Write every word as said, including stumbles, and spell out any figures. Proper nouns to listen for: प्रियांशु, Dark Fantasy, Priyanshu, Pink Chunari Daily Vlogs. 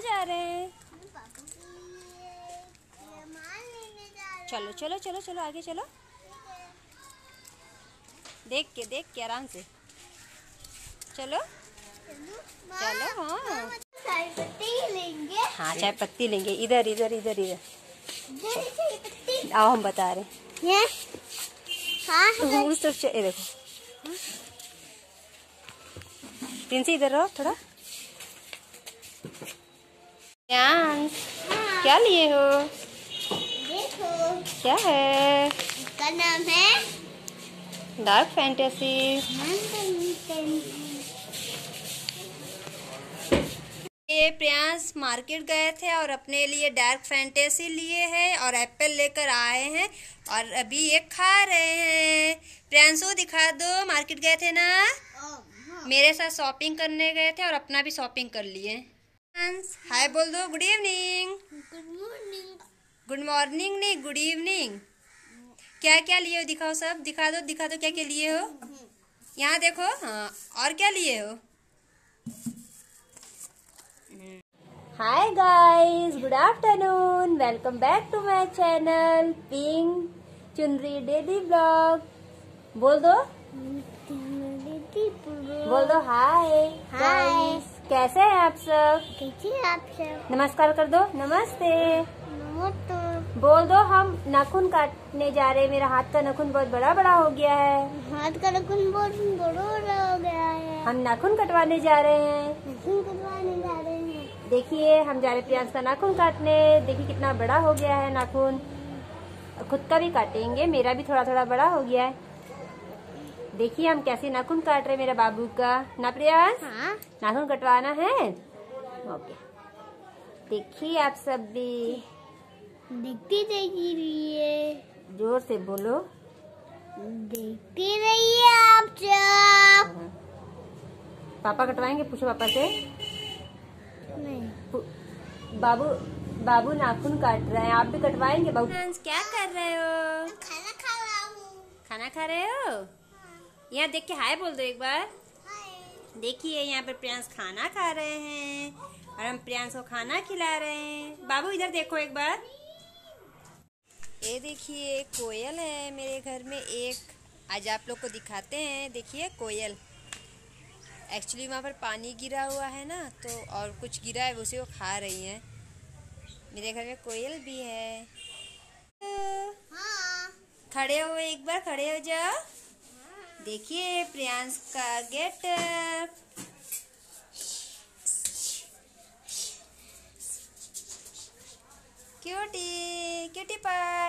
कहाँ जा रहे हैं? चलो चलो चलो चलो आगे चलो, देख के देख के आराम से चलो चलो। हाँ चाय पत्ती लेंगे, हाँ चाय पत्ती लेंगे। इधर इधर इधर इधर आओ, हम बता रहे ये। हाँ उस तरफ से देखो, प्रिंसी इधर रहो थोड़ा। क्या लिए हो? देखो क्या है, इसका नाम है डार्क फैंटेसी। ये प्रियांश मार्केट गए थे और अपने लिए डार्क फैंटेसी लिए हैं और एप्पल लेकर आए हैं और अभी ये खा रहे हैं। प्रियांशु दिखा दो, मार्केट गए थे ना? मेरे साथ शॉपिंग करने गए थे और अपना भी शॉपिंग कर लिए। हाय बोल दो, good evening. Good morning. Good morning नहीं, गुड इवनिंग। क्या क्या लिए हो दिखाओ, सब दिखा दो दिखा दो क्या क्या लिए हो। यहाँ देखो, हाँ और क्या लिए हो। Hi guys, good afternoon, welcome back to my channel ping चुनरी डेली ब्लॉग। बोल दो बोल दो हाय हाय। कैसे हैं आप सब? कैसे हैं आप सब? नमस्कार कर दो, नमस्ते नमस्ते। बोल दो हम नाखून काटने जा रहे हैं। मेरा हाथ का नाखून बहुत बड़ा बड़ा हो गया है। हाथ का नाखून बहुत बड़ा बड़ा हो गया है। हम नाखून कटवाने जा रहे हैं। नाखून कटवाने जा रहे हैं। देखिए हम जा रहे हैं प्रियांश का नाखून काटने। देखिए कितना बड़ा हो गया है नाखून, खुद का भी काटेंगे। मेरा भी थोड़ा थोड़ा बड़ा हो गया है। देखिए हम कैसे नाखून काट रहे हैं, मेरा बाबू का ना प्रियांश। हाँ। नाखून कटवाना है, ओके। देखिए आप सब भी देखते रहिए, जोर से बोलो देखते रहिए आप सब। पापा कटवाएंगे, पूछो पापा से। नहीं बाबू, बाबू नाखून काट रहे हैं, आप भी कटवाएंगे बाबू। क्या कर रहे हो? खाना खा रहा हूँ। खाना खा रहे हो? यहाँ देख के हाय बोल दो एक बार। देखिए यहाँ पर प्रियांश खाना खा रहे हैं और हम प्रियांश को खाना खिला रहे हैं। बाबू इधर देखो एक बार, ये देखिए कोयल है मेरे घर में एक। आज आप लोग को दिखाते हैं। देखिए कोयल, एक्चुअली वहाँ पर पानी गिरा हुआ है ना, तो और कुछ गिरा है उसे वो खा रही है। मेरे घर में कोयल भी है। हाँ। खड़े हो एक बार, खड़े हो जाओ। देखिए प्रियांश का गेटअप। Cutie cutie pie.